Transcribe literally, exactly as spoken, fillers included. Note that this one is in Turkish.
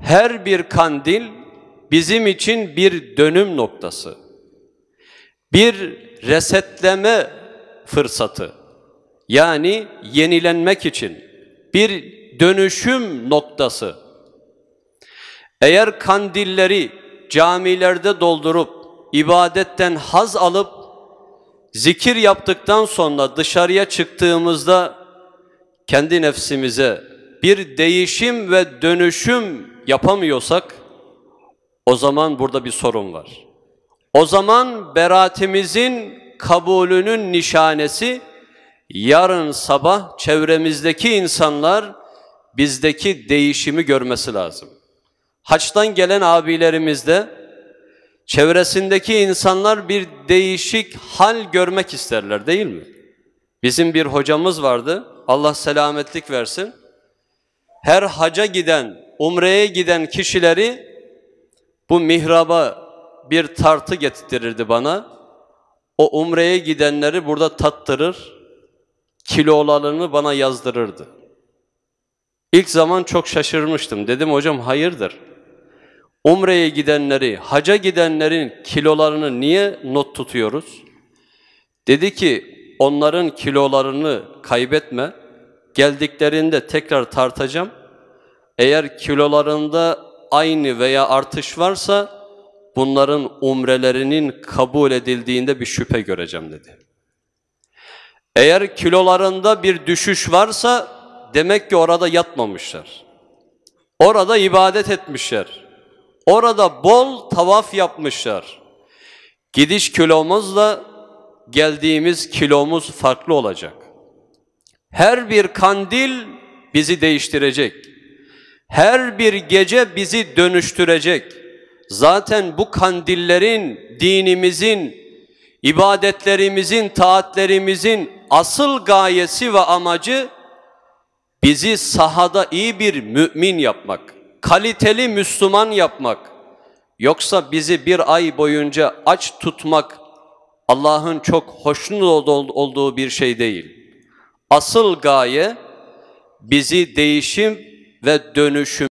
Her bir kandil bizim için bir dönüm noktası, bir resetleme fırsatı, yani yenilenmek için bir dönüşüm noktası. Eğer kandilleri camilerde doldurup ibadetten haz alıp zikir yaptıktan sonra dışarıya çıktığımızda kendi nefsimize bir değişim ve dönüşüm yapamıyorsak, o zaman burada bir sorun var. O zaman beraatimizin kabulünün nişanesi, yarın sabah çevremizdeki insanlar bizdeki değişimi görmesi lazım. Haç'tan gelen abilerimizde çevresindeki insanlar bir değişik hal görmek isterler, değil mi? Bizim bir hocamız vardı, Allah selametlik versin. Her haca giden, umreye giden kişileri bu mihraba bir tartı getirtirdi bana. O umreye gidenleri burada tattırır, kilolarını bana yazdırırdı. İlk zaman çok şaşırmıştım. Dedim hocam hayırdır? Umre'ye gidenleri, haca gidenlerin kilolarını niye not tutuyoruz? Dedi ki onların kilolarını kaybetme. Geldiklerinde tekrar tartacağım. Eğer kilolarında aynı veya artış varsa bunların umrelerinin kabul edildiğinde bir şüphe göreceğim dedi. Eğer kilolarında bir düşüş varsa demek ki orada yatmamışlar. Orada ibadet etmişler. Orada bol tavaf yapmışlar. Gidiş kilomuzla geldiğimiz kilomuz farklı olacak. Her bir kandil bizi değiştirecek. Her bir gece bizi dönüştürecek. Zaten bu kandillerin, dinimizin, ibadetlerimizin, taatlerimizin asıl gayesi ve amacı bizi sahada iyi bir mümin yapmak, kaliteli Müslüman yapmak. Yoksa bizi bir ay boyunca aç tutmak Allah'ın çok hoşnut olduğu bir şey değil. Asıl gaye bizi değişim ve dönüşüm